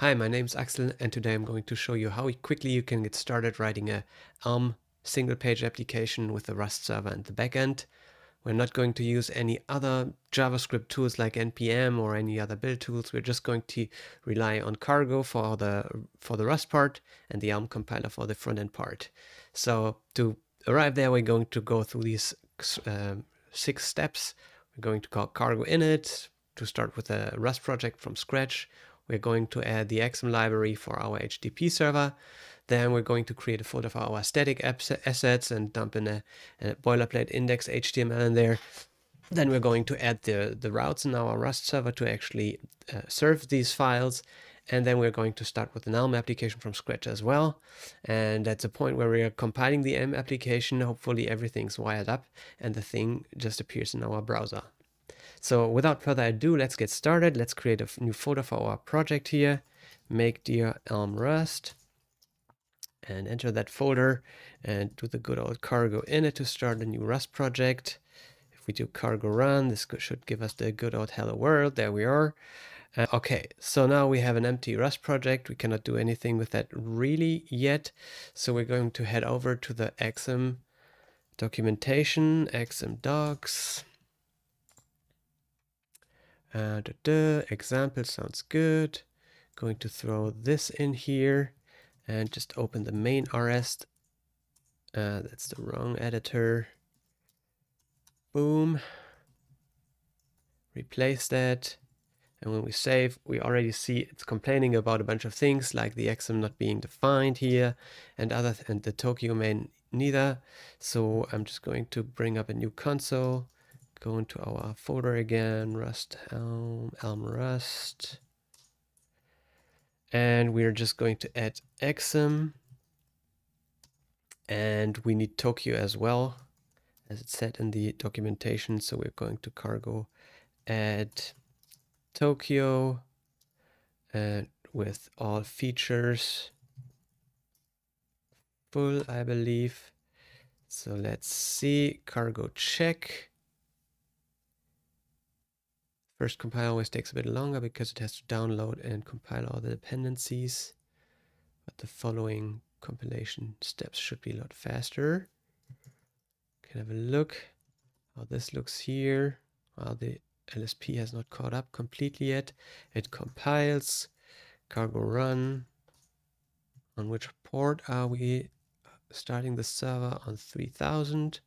Hi, my name's Axel, and today I'm going to show you how quickly you can get started writing a Elm single page application with the Rust server and the backend. We're not going to use any other JavaScript tools like NPM or any other build tools. We're just going to rely on Cargo for the Rust part and the Elm compiler for the front end part. So to arrive there, we're going to go through these 6 steps. We're going to call Cargo init to start with a Rust project from scratch. We're going to add the Axum library for our HTTP server. Then we're going to create a folder for our static assets and dump in a boilerplate index HTML in there. Then we're going to add the routes in our Rust server to actually serve these files. And then we're going to start with an Elm application from scratch as well. And at the point where we are compiling the Elm application, hopefully everything's wired up and the thing just appears in our browser. So without further ado, let's get started. Let's create a new folder for our project here. Make dear Elm Rust and enter that folder and do the good old cargo init to start a new Rust project. If we do cargo run, this should give us the good old hello world. There we are. Okay, so now we have an empty Rust project. We cannot do anything with that really yet. So we're going to head over to the Axum documentation, Axum docs. Example sounds good. Going to throw this in here and just open the main RS. That's the wrong editor. Boom. Replace that. And when we save, we already see it's complaining about a bunch of things like the Axum not being defined here and and the Tokio main neither. So I'm just going to bring up a new console. Go into our folder again, Rust Elm Rust, and we're just going to add Axum, and we need Tokio as well, as it said in the documentation. So we're going to cargo add Tokio and with all features full, I believe. So let's see, cargo check. First compile always takes a bit longer because it has to download and compile all the dependencies, but the following compilation steps should be a lot faster. Can have a look how this looks here. Well, the LSP has not caught up completely yet. It compiles. Cargo run. On which port are we starting the server? On 3000.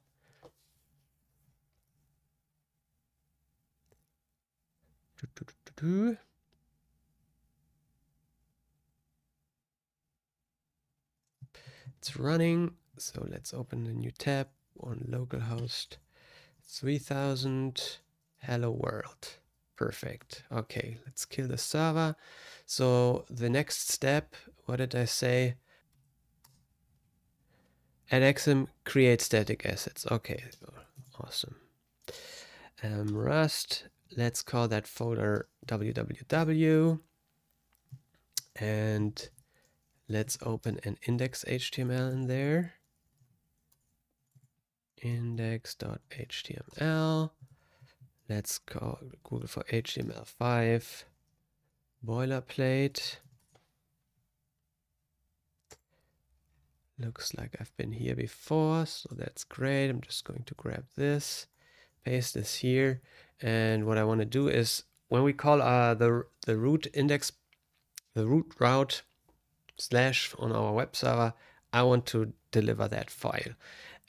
It's running, so let's open a new tab on localhost 3000. Hello world. Perfect. Okay, let's kill the server. So the next step, what did I say? Add Axum, create static assets. Okay, awesome. Rust. Let's call that folder www, and let's open an index HTML in there. Index.html. Let's call Google for HTML5 boilerplate. Looks like I've been here before, so that's great. I'm just going to grab this, paste this here. And what I want to do is when we call the root index, the root route / on our web server, I want to deliver that file.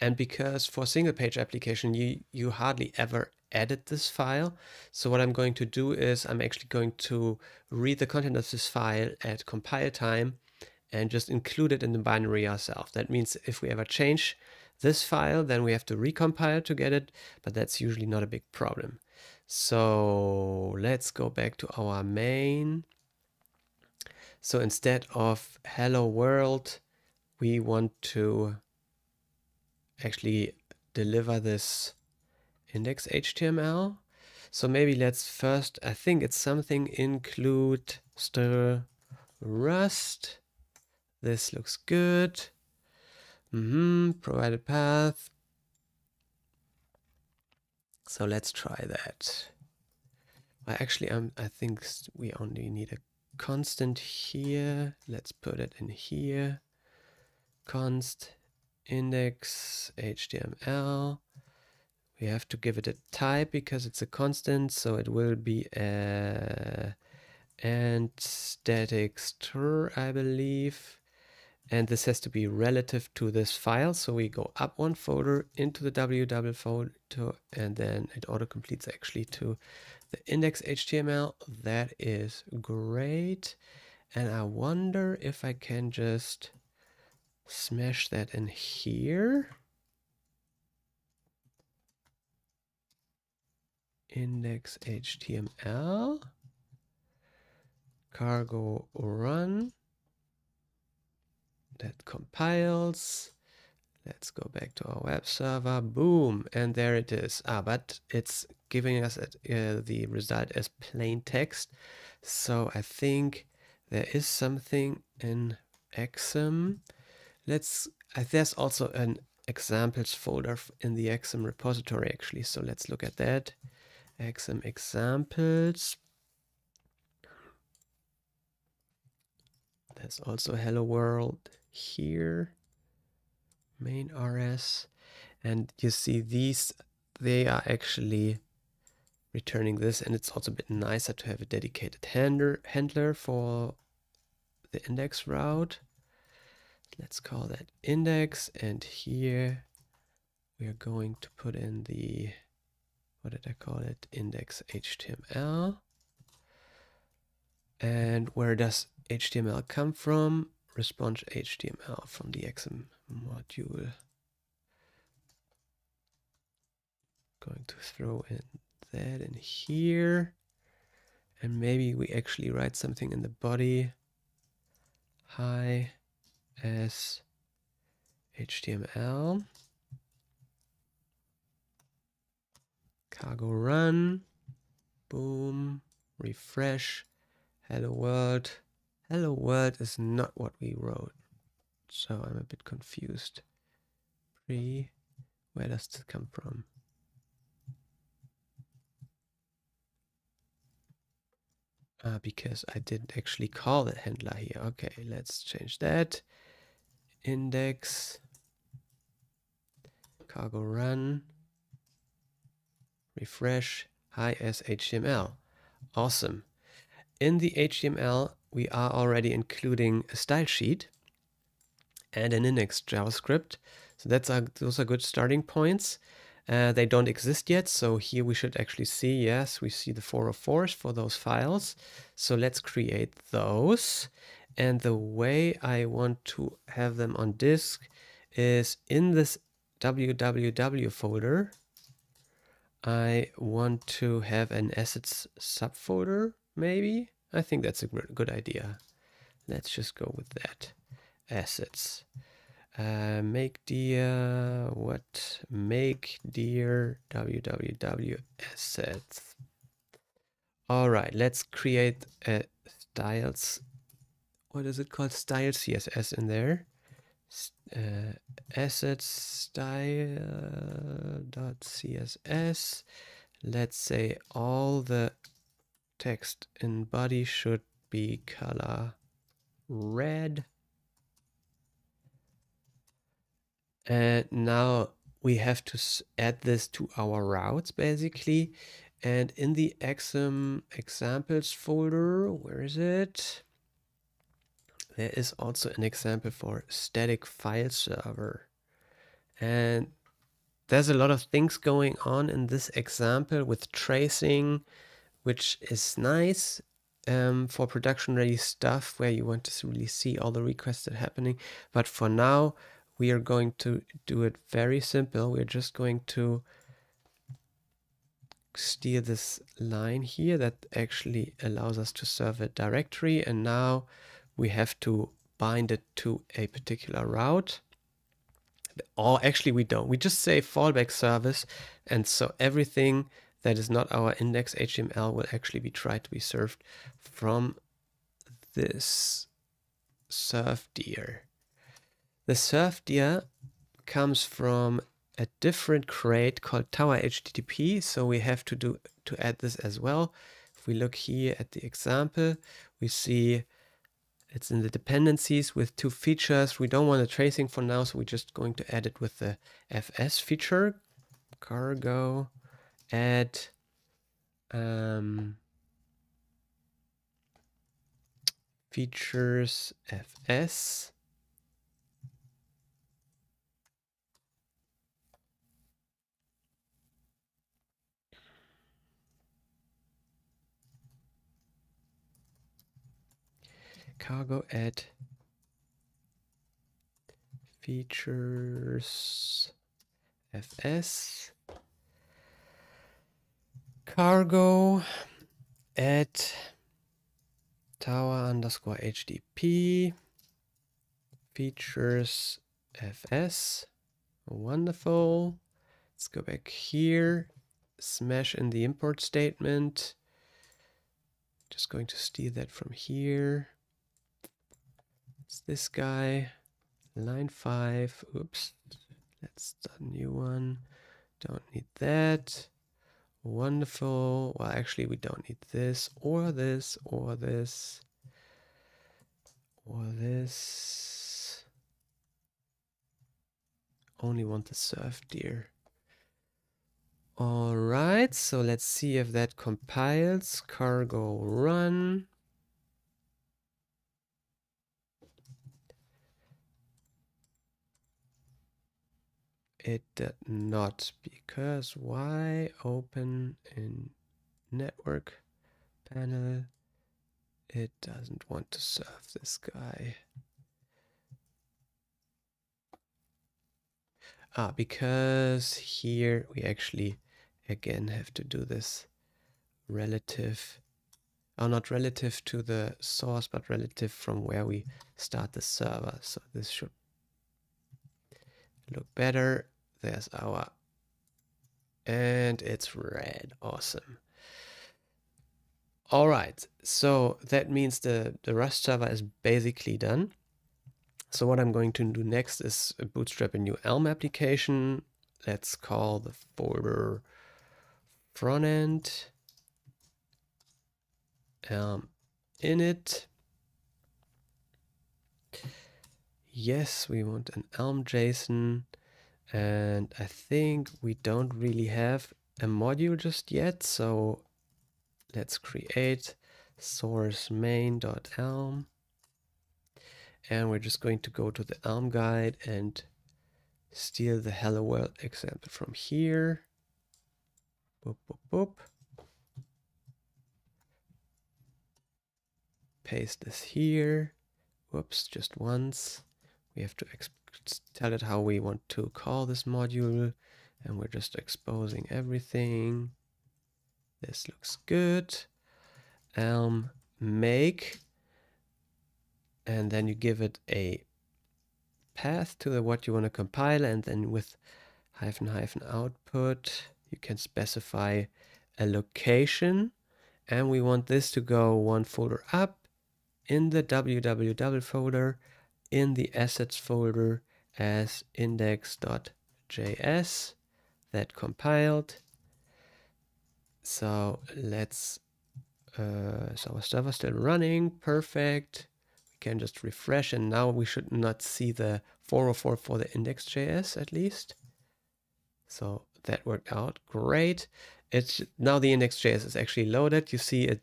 And because for single page application, you hardly ever edit this file. So what I'm going to do is I'm actually going to read the content of this file at compile time and just include it in the binary ourselves. That means if we ever change this file, then we have to recompile to get it, but that's usually not a big problem. So let's go back to our main. So instead of hello world, we want to actually deliver this index HTML. So maybe let's first, I think it's something include stir Rust. This looks good. Provided path. So let's try that. I think we only need a constant here. Let's put it in here. Const index HTML. We have to give it a type because it's a constant, so it will be a and static str, I believe. And this has to be relative to this file. So we go up one folder into the ww folder, and then it auto-completes actually to the index HTML. That is great. And I wonder if I can just smash that in here. Index HTML. Cargo run. That compiles. Let's go back to our web server. Boom, and there it is. Ah, but it's giving us the result as plain text. So I think there is something in Axum. There's also an examples folder in the Axum repository actually. So let's look at that. Axum examples. There's also hello world here, main RS, and you see these, they are actually returning this, and it's also a bit nicer to have a dedicated handler for the index route. Let's call that index, and here we're going to put in the, what did I call it, index HTML. And where does HTML come from? Response HTML from the Axum module. Going to throw in that in here. And maybe we actually write something in the body. Hi as HTML. Cargo run. Boom. Refresh. Hello world. Hello world is not what we wrote, so I'm a bit confused. Pre, where does this come from? Because I didn't actually call the handler here. Okay, let's change that. Index, cargo run, refresh, hi as HTML. Awesome. In the HTML, we are already including a style sheet and an index JavaScript. So those are good starting points. They don't exist yet. So here we should actually see, yes, we see the 404s for those files. So let's create those. And the way I want to have them on disk is in this www folder. I want to have an assets subfolder, maybe. I think that's a good idea. Let's just go with that. Assets. Make dir www assets. All right, let's create a styles. What is it called? Style CSS in there. Assets style.css. Let's say all the text in body should be color red. And now we have to add this to our routes basically. And in the Axum examples folder, where is it? There is also an example for static file server. And there's a lot of things going on in this example with tracing, which is nice for production-ready stuff where you want to really see all the requests that are happening. But for now, we are going to do it very simple. We're just going to steer this line here that actually allows us to serve a directory. And now we have to bind it to a particular route. Or actually, we don't. We just say fallback service. And so everything that is not our index HTML will actually be tried to be served from this serve dir. The serve dir comes from a different crate called tower-http, so we have to add this as well. If we look here at the example, we see it's in the dependencies with two features. We don't want a tracing for now, so we're just going to add it with the fs feature. Cargo add features fs. Cargo add features fs. Cargo add tower_http features fs. Wonderful. Let's go back here. Smash in the import statement. Just going to steal that from here. It's this guy, line 5, oops, that's a new one, don't need that, wonderful. Well, actually we don't need this, or this, or this, or this, only want the surf deer. All right, so let's see if that compiles. Cargo run. It did not, because why? Open in network panel. It doesn't want to serve this guy. Ah, because here we actually again have to do this relative, or not relative to the source, but relative from where we start the server. So this should look better. There's our, and it's red. Awesome. All right, so that means the Rust server is basically done. So what I'm going to do next is bootstrap a new Elm application. Let's call the folder frontend Elm init. Yes, we want an Elm.json, and I think we don't really have a module just yet, so let's create source main.elm, and we're just going to go to the Elm guide and steal the hello world example from here. Boop, boop, boop. Paste this here. Whoops, just once. We have to tell it how we want to call this module, and we're just exposing everything. This looks good. Make, and then you give it a path to the what you want to compile, and then with -- output you can specify a location, and we want this to go one folder up in the www folder, in the assets folder as index.js. that compiled. So let's so our server still running, perfect. We can just refresh, and now we should not see the 404 for the index.js at least. So that worked out great. It's now the index.js is actually loaded. You see it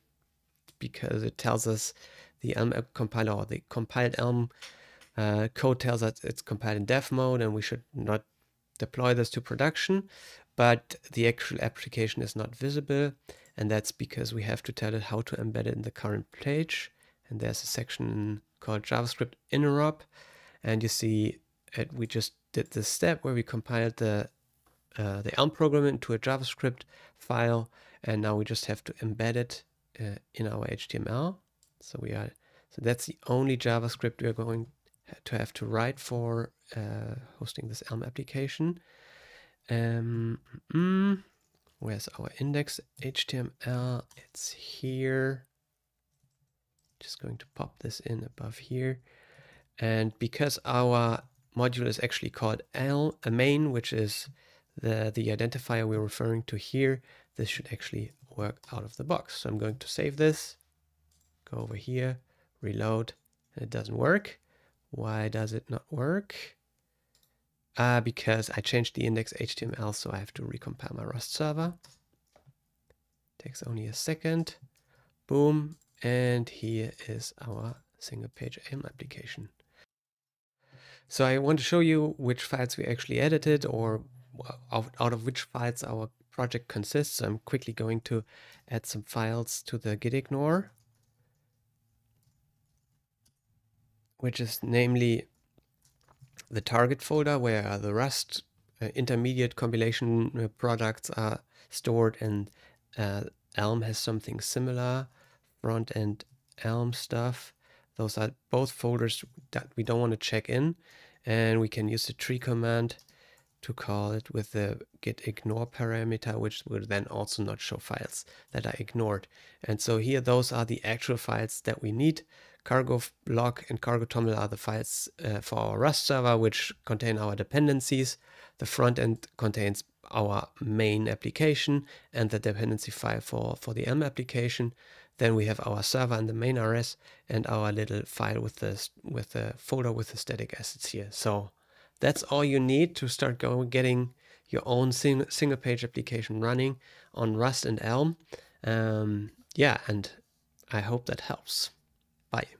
because it tells us the Elm compiler, or the compiled Elm code tells us it's compiled in dev mode, and we should not deploy this to production, but the actual application is not visible, and that's because we have to tell it how to embed it in the current page. And there's a section called JavaScript interop, and you see it, we just did this step where we compiled the Elm program into a JavaScript file, and now we just have to embed it in our HTML. So that's the only JavaScript we are going to have to write for hosting this Elm application. Where's our index HTML? It's here. Just going to pop this in above here. And because our module is actually called Elm.Main, which is the identifier we're referring to here, this should actually work out of the box. So I'm going to save this, go over here, reload, and it doesn't work. Why does it not work? Because I changed the index HTML, so I have to recompile my Rust server. Takes only a second. Boom. And here is our single page Elm application. So I want to show you which files we actually edited, or out of which files our project consists. So I'm quickly going to add some files to the gitignore, which is namely the target folder where the Rust intermediate compilation products are stored, and Elm has something similar, front-end Elm stuff. Those are both folders that we don't want to check in, and we can use the tree command to call it with the gitignore parameter, which will then also not show files that are ignored. And so here, those are the actual files that we need. Cargo.lock and Cargo.toml are the files for our Rust server, which contain our dependencies. The front end contains our main application and the dependency file for the Elm application. Then we have our server and the main RS, and our little file with the folder with the static assets here. So that's all you need to start getting your own single page application running on Rust and Elm. Yeah, and I hope that helps. Bye.